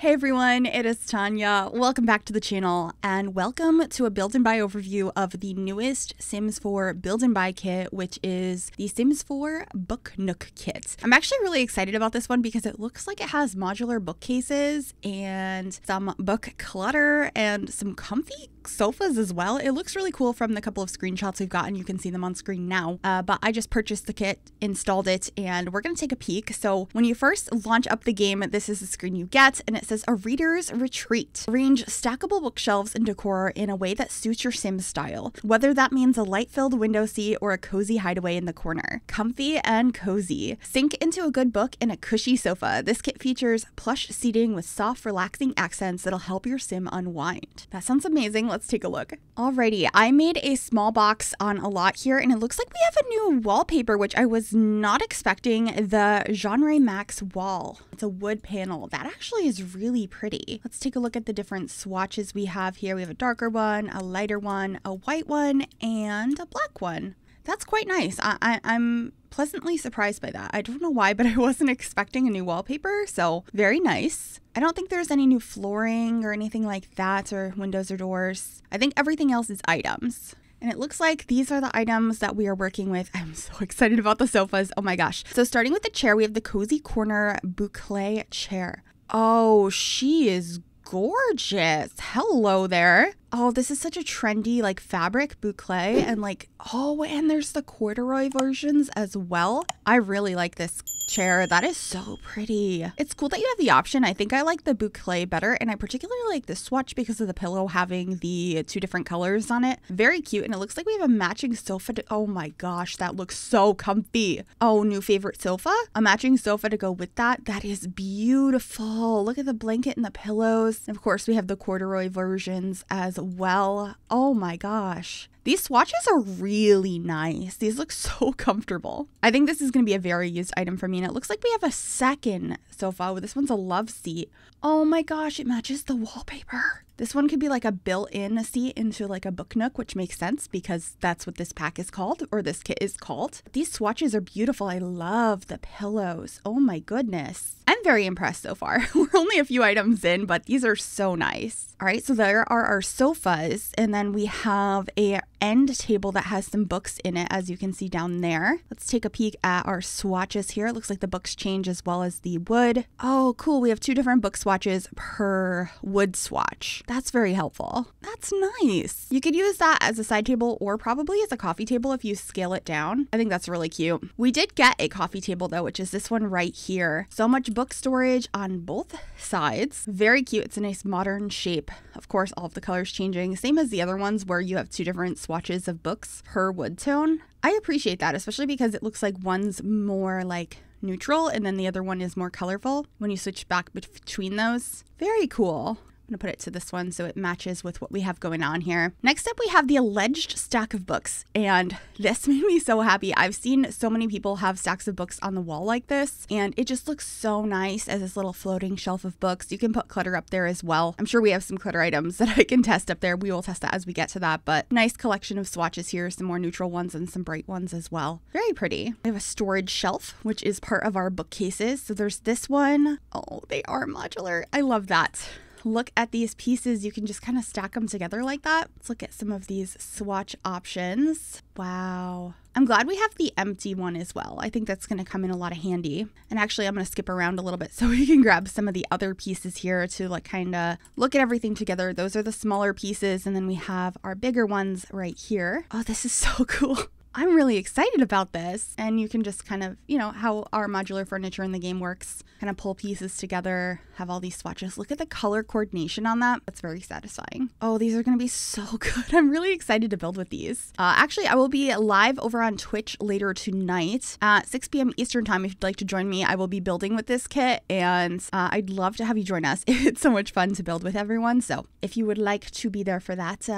Hey everyone, it is Tanya. Welcome back to the channel and welcome to a build and buy overview of the newest Sims 4 build and buy kit, which is the Sims 4 Book Nook Kit. I'm actually really excited about this one because it looks like it has modular bookcases and some book clutter and some comfy sofas as well. It looks really cool from the couple of screenshots we've gotten. You can see them on screen now, but I just purchased the kit, installed it, and we're going to take a peek. So when you first launch up the game, this is the screen you get, and it says a reader's retreat. Arrange stackable bookshelves and decor in a way that suits your Sims style, whether that means a light-filled window seat or a cozy hideaway in the corner. Comfy and cozy. Sink into a good book in a cushy sofa. This kit features plush seating with soft, relaxing accents that'll help your Sim unwind. That sounds amazing. Let's take a look. Alrighty, I made a small box on a lot here, and it looks like we have a new wallpaper, which I was not expecting. The Genre Max wall. It's a wood panel. That actually is really pretty. Let's take a look at the different swatches we have here. We have a darker one, a lighter one, a white one, and a black one. That's quite nice. I'm pleasantly surprised by that. I don't know why, but I wasn't expecting a new wallpaper, so very nice. I don't think there's any new flooring or anything like that, or windows or doors. I think everything else is items. And it looks like these are the items that we are working with. I'm so excited about the sofas. Oh my gosh. So starting with the chair, we have the Cozy Corner Boucle chair. Oh, she is gorgeous. Hello there. Oh, this is such a trendy like fabric boucle, and like, oh, and there's the corduroy versions as well. I really like this chair. That is so pretty. It's cool that you have the option. I think I like the boucle better, and I particularly like the swatch because of the pillow having the two different colors on it. Very cute, and it looks like we have a matching sofa. Oh my gosh, that looks so comfy. Oh, new favorite sofa? A matching sofa to go with that. That is beautiful. Look at the blanket and the pillows. And of course, we have the corduroy versions as well. Oh my gosh. These swatches are really nice. These look so comfortable. I think this is going to be a very used item for me. And it looks like we have a second sofa. This one's a love seat. Oh my gosh, it matches the wallpaper. This one could be like a built-in seat into like a book nook, which makes sense because that's what this pack is called, or this kit is called. These swatches are beautiful. I love the pillows. Oh my goodness. I'm very impressed so far. We're only a few items in, but these are so nice. All right, so there are our sofas, and then we have a end table that has some books in it, as you can see down there. Let's take a peek at our swatches here. It looks like the books change as well as the wood. Oh, cool. We have two different book swatches per wood swatch. That's very helpful. That's nice. You could use that as a side table or probably as a coffee table if you scale it down. I think that's really cute. We did get a coffee table though, which is this one right here. So much book storage on both sides. Very cute. It's a nice modern shape. Of course, all of the colors changing, same as the other ones where you have two different swatches of books per wood tone. I appreciate that, especially because it looks like one's more like neutral and then the other one is more colorful when you switch back between those. Very cool. I'm going to put it to this one so it matches with what we have going on here. Next up, we have the alleged stack of books, and this made me so happy. I've seen so many people have stacks of books on the wall like this, and it just looks so nice as this little floating shelf of books. You can put clutter up there as well. I'm sure we have some clutter items that I can test up there. We will test that as we get to that, but nice collection of swatches here, some more neutral ones and some bright ones as well. Very pretty. We have a storage shelf, which is part of our bookcases. So there's this one. Oh, they are modular. I love that. Look at these pieces. You can just kind of stack them together like that. Let's look at some of these swatch options. Wow. I'm glad we have the empty one as well. I think that's going to come in a lot of handy. And actually, I'm going to skip around a little bit so we can grab some of the other pieces here to like kind of look at everything together. Those are the smaller pieces, and then we have our bigger ones right here. Oh, this is so cool. I'm really excited about this. And you can just kind of, you know, how our modular furniture in the game works. Kind of pull pieces together, have all these swatches. Look at the color coordination on that. That's very satisfying. Oh, these are going to be so good. I'm really excited to build with these. Actually, I will be live over on Twitch later tonight at 6 p.m. Eastern time. If you'd like to join me, I will be building with this kit, and I'd love to have you join us. It's so much fun to build with everyone. So if you would like to be there for that,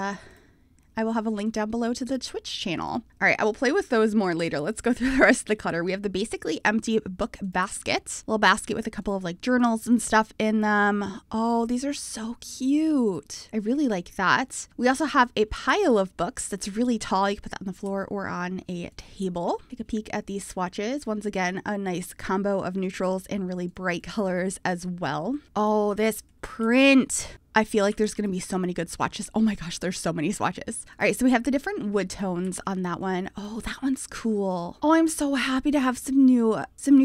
I will have a link down below to the Twitch channel. All right, I will play with those more later. Let's go through the rest of the clutter. We have the basically empty book basket. Little basket with a couple of like journals and stuff in them. Oh, these are so cute. I really like that. We also have a pile of books that's really tall. You can put that on the floor or on a table. Take a peek at these swatches. Once again, a nice combo of neutrals and really bright colors as well. Oh, this print. I feel like there's going to be so many good swatches. Oh my gosh, there's so many swatches. All right, so we have the different wood tones on that one. Oh, that one's cool. Oh, I'm so happy to have some new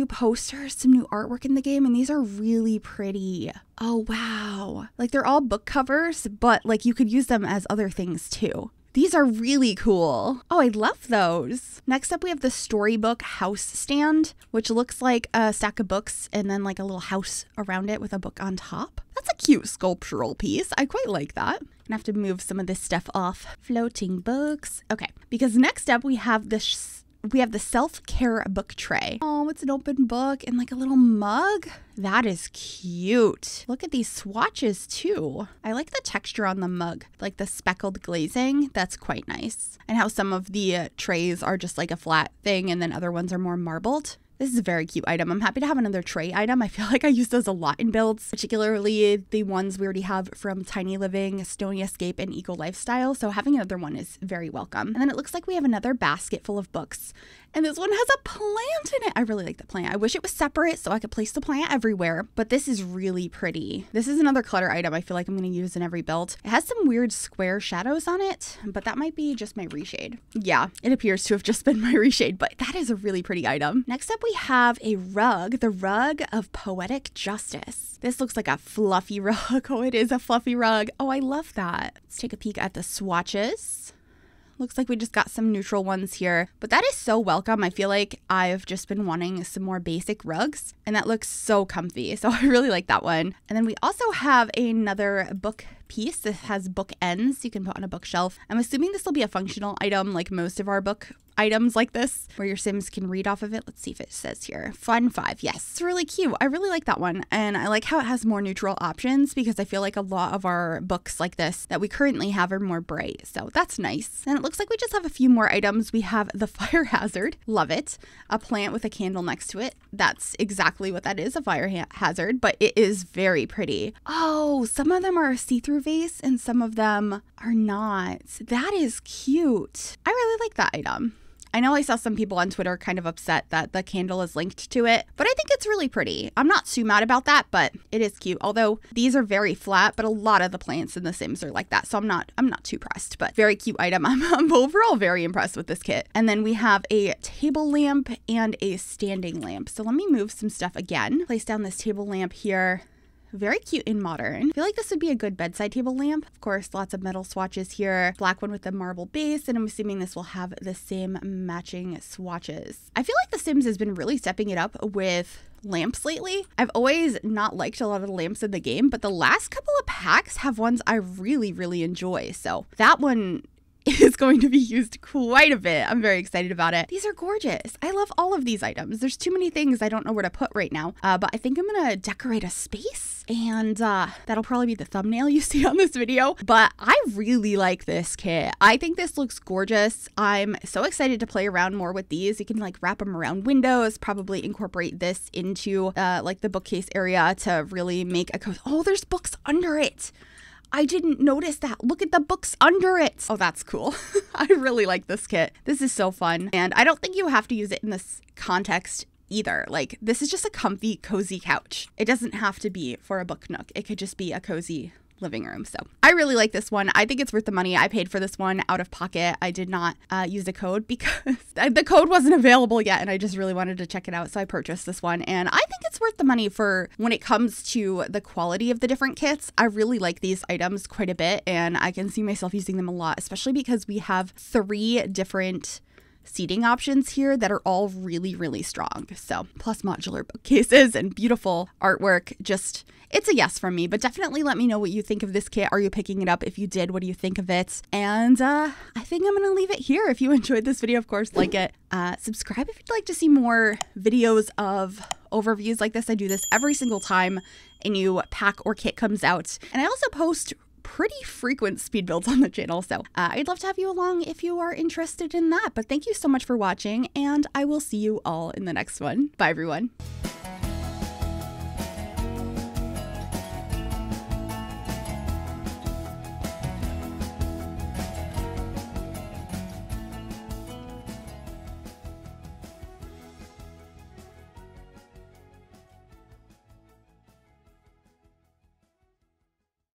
posters, some new artwork in the game, and these are really pretty. Oh, wow. Like, they're all book covers, but like you could use them as other things too. These are really cool. Oh, I love those. Next up, we have the storybook house stand, which looks like a stack of books and then like a little house around it with a book on top. That's a cute sculptural piece. I quite like that. I'm gonna have to move some of this stuff off. Floating books. Okay, because next up we have this. We have the self-care book tray. Oh, it's an open book and like a little mug. That is cute. Look at these swatches too. I like the texture on the mug, like the speckled glazing. That's quite nice. And how some of the trays are just like a flat thing and then other ones are more marbled. This is a very cute item. I'm happy to have another tray item. I feel like I use those a lot in builds, particularly the ones we already have from Tiny Living, Stony Escape, and Eco Lifestyle. So having another one is very welcome. And then it looks like we have another basket full of books. And this one has a plant in it. I really like the plant. I wish it was separate so I could place the plant everywhere, but this is really pretty. This is another clutter item I feel like I'm gonna use in every build. It has some weird square shadows on it, but that might be just my reshade. Yeah, it appears to have just been my reshade, but that is a really pretty item. Next up, we have a rug, the Rug of Poetic Justice. This looks like a fluffy rug. Oh, it is a fluffy rug. Oh, I love that. Let's take a peek at the swatches. Looks like we just got some neutral ones here, but that is so welcome. I feel like I've just been wanting some more basic rugs, and that looks so comfy. So I really like that one. And then we also have another book piece. This has book ends you can put on a bookshelf. I'm assuming this will be a functional item like most of our book items like this, where your Sims can read off of it. Let's see if it says here. Fun 5. Yes, it's really cute. I really like that one. And I like how it has more neutral options because I feel like a lot of our books like this that we currently have are more bright. So that's nice. And it looks like we just have a few more items. We have the fire hazard. Love it. A plant with a candle next to it. That's exactly what that is, a fire hazard, but it is very pretty. Oh, some of them are see-through vase and some of them are not. That is cute. I really like that item. I know I saw some people on Twitter kind of upset that the candle is linked to it, but I think it's really pretty. I'm not too mad about that, but it is cute. Although these are very flat, but a lot of the plants in the Sims are like that. So I'm not too pressed, but very cute item. I'm overall very impressed with this kit. And then we have a table lamp and a standing lamp. So let me move some stuff again. Place down this table lamp here. Very cute and modern. I feel like this would be a good bedside table lamp. Of course, lots of metal swatches here. Black one with the marble base, and I'm assuming this will have the same matching swatches. I feel like The Sims has been really stepping it up with lamps lately. I've always not liked a lot of the lamps in the game, but the last couple of packs have ones I really, really enjoy. So that one is going to be used quite a bit. I'm very excited about it. These are gorgeous. I love all of these items. There's too many things I don't know where to put right now, but I think I'm gonna decorate a space, and that'll probably be the thumbnail you see on this video. But I really like this kit. I think this looks gorgeous. I'm so excited to play around more with these. You can like wrap them around windows, probably incorporate this into like the bookcase area to really make a cozy. Oh, there's books under it. I didn't notice that. Look at the books under it. Oh, that's cool. I really like this kit. This is so fun. And I don't think you have to use it in this context either. Like, this is just a comfy, cozy couch. It doesn't have to be for a book nook. It could just be a cozy living room. So I really like this one. I think it's worth the money. I paid for this one out of pocket. I did not use a code because the code wasn't available yet, and I just really wanted to check it out. So I purchased this one, and I think it's worth the money for when it comes to the quality of the different kits. I really like these items quite a bit, and I can see myself using them a lot, especially because we have 3 different seating options here that are all really, really strong. So plus modular bookcases and beautiful artwork. Just, it's a yes from me, but definitely let me know what you think of this kit. Are you picking it up? If you did, what do you think of it? And I think I'm gonna leave it here. If you enjoyed this video, of course, like it. Subscribe if you'd like to see more videos of overviews like this. I do this every single time a new pack or kit comes out. And I also post pretty frequent speed builds on the channel, so I'd love to have you along if you are interested in that. But thank you so much for watching, and I will see you all in the next one. Bye everyone.